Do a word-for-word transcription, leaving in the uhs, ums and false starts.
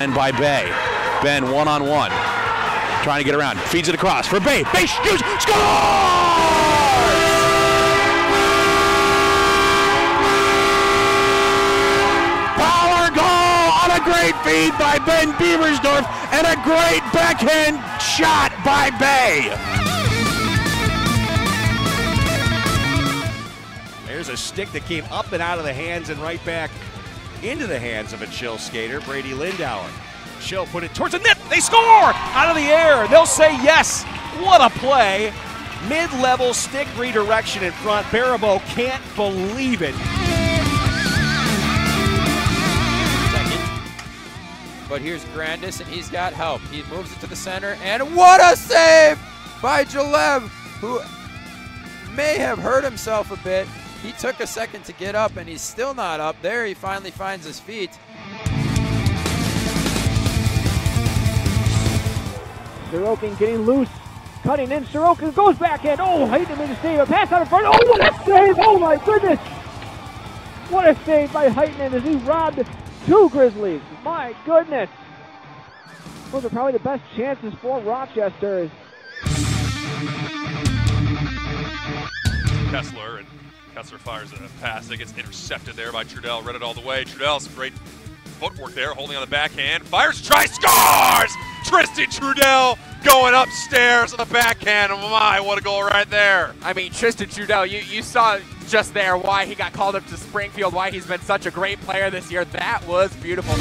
And by Bay. Ben one-on-one. Trying to get around. Feeds it across for Bay. Bay shoots. Score! Great feed by Ben Beversdorf and a great backhand shot by Bay. There's a stick that came up and out of the hands and right back into the hands of a Chill skater, Brady Lindauer. Chill put it towards the net. They score out of the air. They'll say yes. What a play. Mid-level stick redirection in front. Barrabo can't believe it. But here's Grandis, and he's got help. He moves it to the center, and what a save by Jalev, who may have hurt himself a bit. He took a second to get up, and he's still not up. There he finally finds his feet. Sorokin getting loose, cutting in. Sorokin goes backhand. Oh, Heitner made a save. A pass out in front. Oh, what a save. Oh, my goodness. What a save by Heitner as he robbed two Grizzlies. My goodness. Those are probably the best chances for Rochester. Kessler, and Kessler fires a pass that gets intercepted there by Trudell. Read it all the way. Trudell's great footwork there, holding on the backhand. Fires, tries, scores! Tristan Trudell going upstairs on the backhand. Oh my, what a goal right there. I mean, Tristan Trudell, you, you saw just there why he got called up to Springfield, why he's been such a great player this year. That was beautiful.